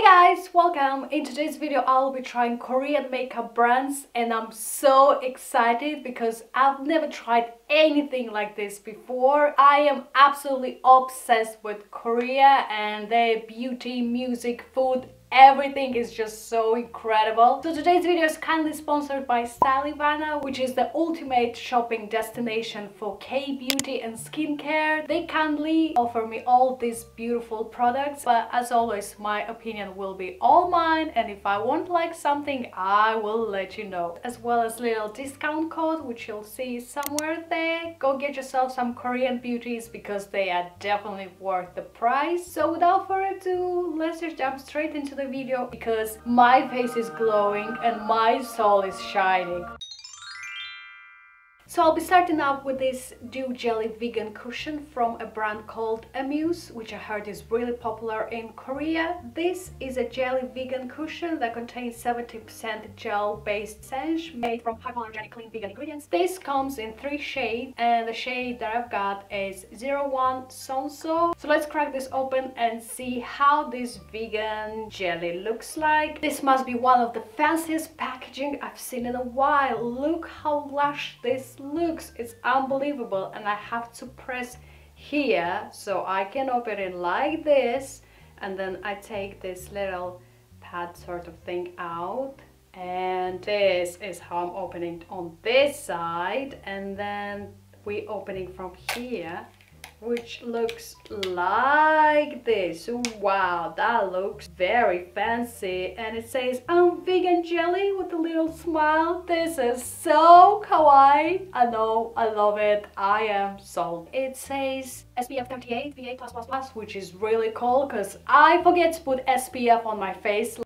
Hey guys, welcome! In today's video I'll be trying Korean makeup brands and I'm so excited because I've never tried anything like this before. I am absolutely obsessed with Korea and their beauty, music, food, everything is just so incredible. So today's video is kindly sponsored by Stylevana, which is the ultimate shopping destination for K-beauty and skincare. They kindly offer me all these beautiful products, but as always my opinion will be all mine, and if I won't like something I will let you know. As well as little discount code which you'll see somewhere there. Go get yourself some Korean beauties because they are definitely worth the price. So without further ado, let's just jump straight into the video because my face is glowing and my soul is shining. So I'll be starting up with this dew jelly vegan cushion from a brand called Amuse, which I heard is really popular in Korea. This is a jelly vegan cushion that contains 70% gel-based essence made from hypoallergenic clean vegan ingredients. This comes in 3 shades and the shade that I've got is 01 Soonsoo. So let's crack this open and see how this vegan jelly looks like. This must be one of the fanciest packaging I've seen in a while. Look how lush this looks, it's unbelievable. And I have to press here so I can open it like this, and then I take this little pad sort of thing out, and this is how I'm opening on this side, and then we opening from here, which looks like this. Wow, that looks very fancy. And it says I'm vegan jelly with a little smile. This is so kawaii. I know, I love it. I am sold. It says SPF 38 VA+++, which is really cool because I forget to put SPF on my face.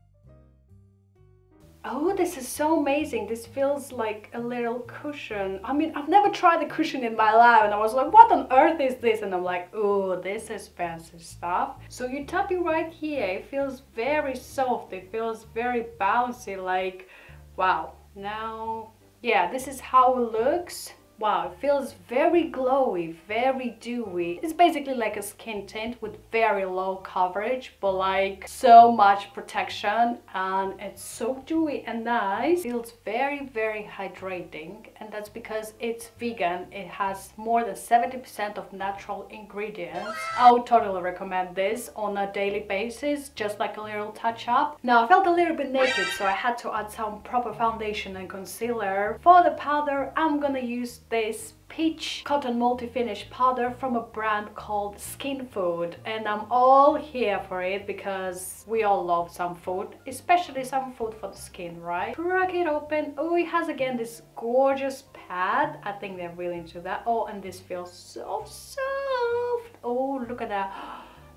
Oh, this is so amazing. This feels like a little cushion. I mean, I've never tried a cushion in my life and I was like, what on earth is this? And I'm like, oh, this is fancy stuff. So you tap it right here. It feels very soft. It feels very bouncy, like, wow. Now, yeah, this is how it looks. Wow, it feels very glowy, very dewy. It's basically like a skin tint with very low coverage, but like so much protection, and it's so dewy and nice. It feels very, very hydrating, and that's because it's vegan. It has more than 70% of natural ingredients. I would totally recommend this on a daily basis, just like a little touch-up. Now, I felt a little bit naked, so I had to add some proper foundation and concealer. For the powder, I'm gonna use this peach cotton multi-finish powder from a brand called SKINFOOD, and I'm all here for it because we all love some food, especially some food for the skin, right? Crack it open. Oh, it has again this gorgeous pad. I think they're really into that. Oh, and this feels so soft. Oh, look at that.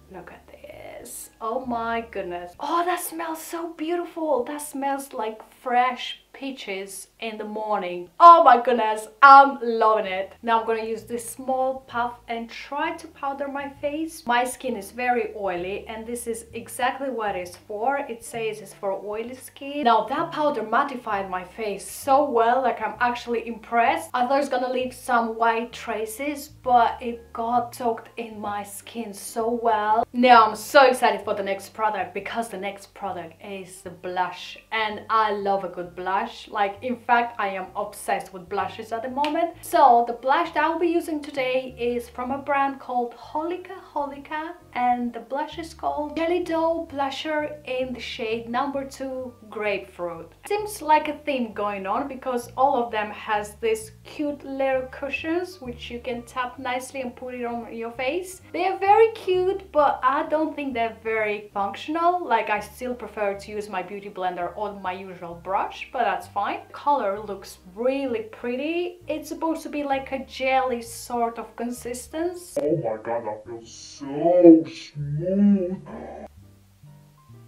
Look at this. Oh my goodness. Oh, that smells so beautiful. That smells like fresh peaches in the morning. Oh my goodness, I'm loving it. Now I'm gonna use this small puff and try to powder my face. My skin is very oily and this is exactly what it's for. It says it's for oily skin. Now that powder mattified my face so well, like I'm actually impressed. I thought it's gonna leave some white traces, but it got soaked in my skin so well. Now I'm so excited for the next product because the next product is the blush, and I love a good blush. Like, in fact, I am obsessed with blushes at the moment. So the blush that I'll be using today is from a brand called Holika Holika, and the blush is called Jelly Dough Blusher in the shade number 2 Grapefruit. Seems like a theme going on because all of them has this cute little cushions which you can tap nicely and put it on your face. They are very cute, but I don't think they're very functional. Like, I still prefer to use my beauty blender or my usual brush, but that's fine. The color looks really pretty. It's supposed to be like a jelly sort of consistency. Oh my god, that feels so smooth.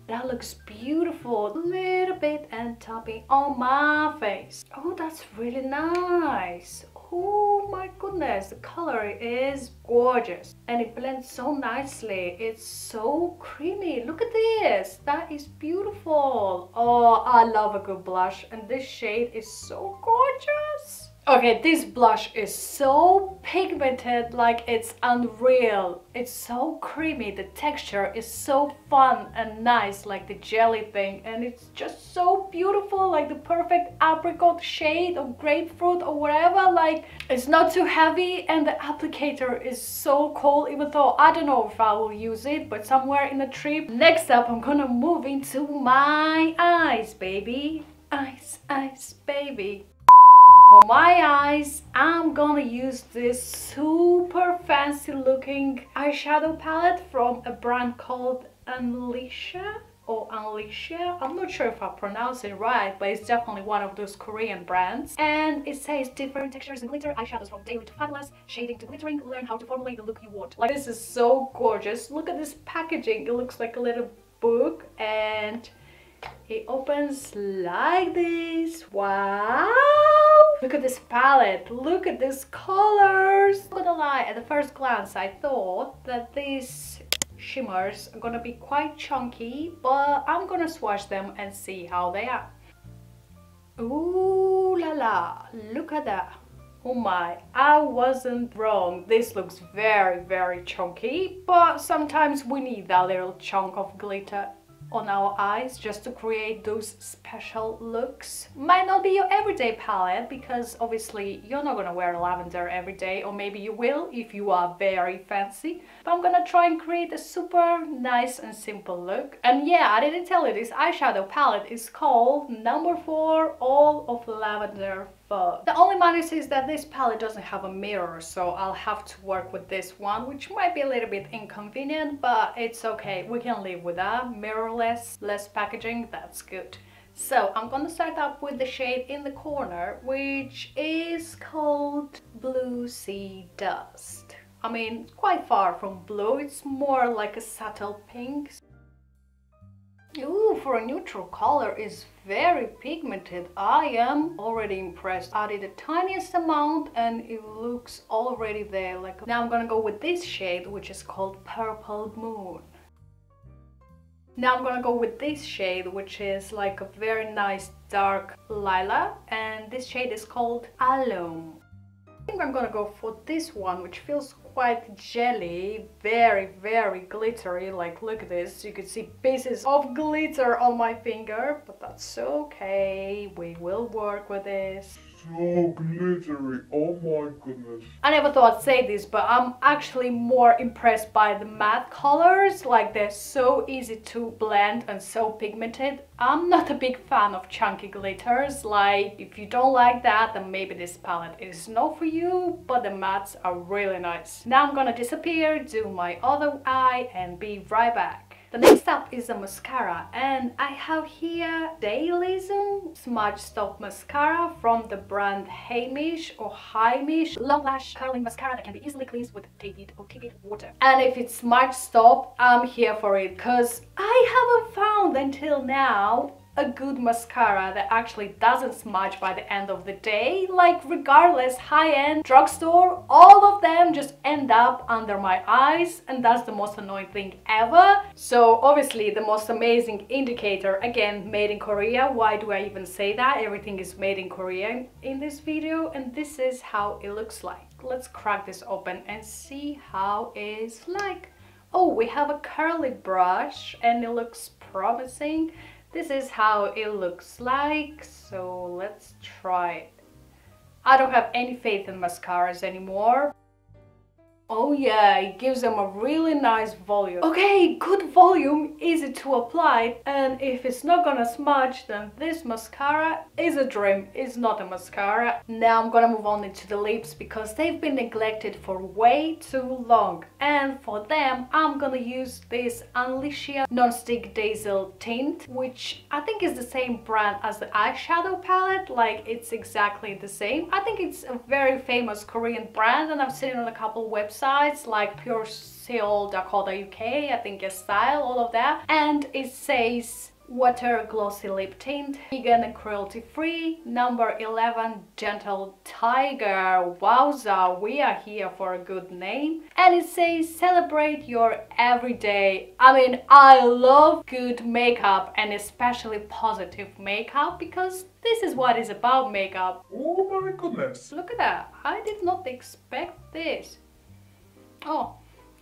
That looks beautiful. A little bit and tapping on my face. Oh, that's really nice. Oh my goodness, the color is gorgeous and it blends so nicely. It's so creamy. Look at this. That is beautiful. Oh, I love a good blush and this shade is so gorgeous. Okay, this blush is so pigmented, like it's unreal. It's so creamy, the texture is so fun and nice, like the jelly thing, and it's just so beautiful, like the perfect apricot shade or grapefruit or whatever. Like, it's not too heavy and the applicator is so cool, even though I don't know if I will use it, but somewhere in the trip. Next up, I'm gonna move into my eyes, baby. Eyes, eyes, baby. For my eyes, I'm gonna use this super fancy looking eyeshadow palette from a brand called Unleashia or Unleashia. I'm not sure if I pronounce it right, but it's definitely one of those Korean brands. And it says different textures and glitter, eyeshadows from daily to fabulous, shading to glittering, learn how to formulate the look you want. Like, this is so gorgeous. Look at this packaging. It looks like a little book and it opens like this. Wow! Look at this palette, look at these colors. I'm not gonna lie, at the first glance I thought that these shimmers are gonna be quite chunky, but I'm gonna swatch them and see how they are. Ooh la la, look at that. Oh my, I wasn't wrong. This looks very, very chunky, but sometimes we need that little chunk of glitter on our eyes just to create those special looks. Might not be your everyday palette, because obviously you're not gonna wear lavender every day, or maybe you will if you are very fancy, but I'm gonna try and create a super nice and simple look. And yeah, I didn't tell you, this eyeshadow palette is called No. 4 All of Lavender. But the only minus is that this palette doesn't have a mirror, so I'll have to work with this one, which might be a little bit inconvenient, but it's okay, we can live with that. Mirrorless, less packaging, that's good. So I'm gonna start up with the shade in the corner, which is called Blue Sea Dust. I mean, quite far from blue, it's more like a subtle pink. Ooh, for a neutral color is very pigmented. I am already impressed. I did the tiniest amount and it looks already there. Like, now I'm gonna go with this shade, which is called Purple Moon. Now I'm gonna go with this shade, which is like a very nice dark lilac, and this shade is called Alum. I think I'm gonna go for this one, which feels quite jelly, very, very glittery. Like, look at this, you can see pieces of glitter on my finger, but that's okay, we will work with this. So glittery, oh my goodness. I never thought I'd say this, but I'm actually more impressed by the matte colors. Like, they're so easy to blend and so pigmented. I'm not a big fan of chunky glitters. Like, if you don't like that, then maybe this palette is not for you, but the mattes are really nice. Now I'm gonna disappear, do my other eye, and be right back. The next up is a mascara, and I have here Dailism Smudge Stop Mascara from the brand Heimish or Heimish. Long lash curling mascara that can be easily cleansed with tainted or tepid water. And if it's Smudge Stop, I'm here for it, because I haven't found until now a good mascara that actually doesn't smudge by the end of the day. Like, regardless, high-end, drugstore, all of them just end up under my eyes, and that's the most annoying thing ever. So obviously the most amazing indicator, again, made in Korea. Why do I even say that? Everything is made in Korea in this video, and this is how it looks like. Let's crack this open and see how it's like. Oh, we have a curly brush and it looks promising. This is how it looks like, so let's try it. I don't have any faith in mascaras anymore. Oh yeah, it gives them a really nice volume. Okay, good volume, easy to apply, and if it's not gonna smudge, then this mascara is a dream, it's not a mascara. Now I'm gonna move on into the lips, because they've been neglected for way too long, and for them I'm gonna use this Unleashia Non-Stick Diesel Tint, which I think is the same brand as the eyeshadow palette. Like, it's exactly the same. I think it's a very famous Korean brand, and I've seen it on a couple websites like PureSeol.co.uk, I think, Style, all of that. And it says Water Glossy Lip Tint, vegan and cruelty free. Number 11, Gentle Tiger. Wowza, we are here for a good name. And it says celebrate your everyday. I mean, I love good makeup and especially positive makeup, because this is what is about makeup. Oh my goodness. Look at that. I did not expect this. Oh.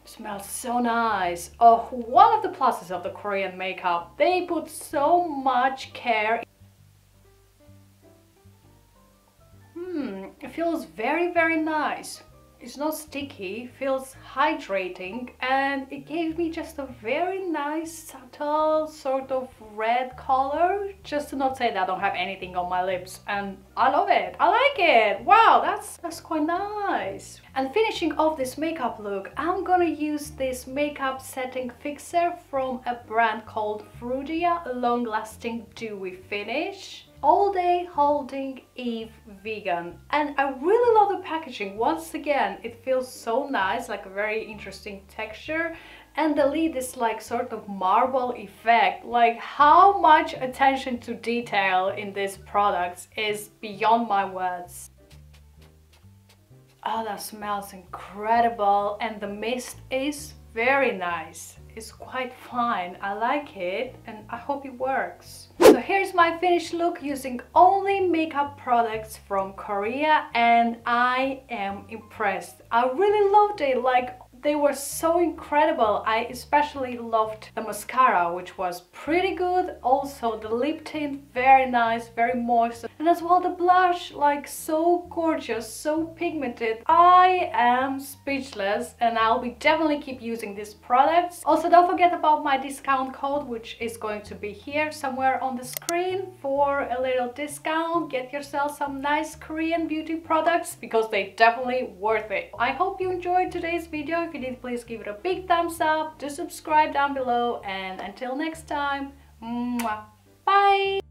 Smells so nice. Oh, one of the pluses of the Korean makeup. They put so much care. It feels very, very nice. It's not sticky, feels hydrating, and it gave me just a very nice, subtle sort of red color. Just to not say that I don't have anything on my lips, and I love it. I like it. Wow, that's quite nice. And finishing off this makeup look, I'm gonna use this makeup setting fixer from a brand called FRUDIA, long lasting dewy finish. All Day Holding Eve Vegan, and I really love the packaging. Once again, it feels so nice, like a very interesting texture, and the lid is like sort of marble effect. Like, how much attention to detail in these products is beyond my words. Oh, that smells incredible, and the mist is very nice. It's quite fine, I like it, and I hope it works. So here's my finished look using only makeup products from Korea, and I am impressed. I really loved it, like they were so incredible. I especially loved the mascara, which was pretty good. Also the lip tint, very nice, very moist. And as well the blush, like so gorgeous, so pigmented. I am speechless, and I'll be definitely keep using these products. Also, don't forget about my discount code, which is going to be here somewhere on the screen, for a little discount. Get yourself some nice Korean beauty products, because they definitely worth it. I hope you enjoyed today's video. If you did, please give it a big thumbs up. Do subscribe down below, and until next time, mwah, bye.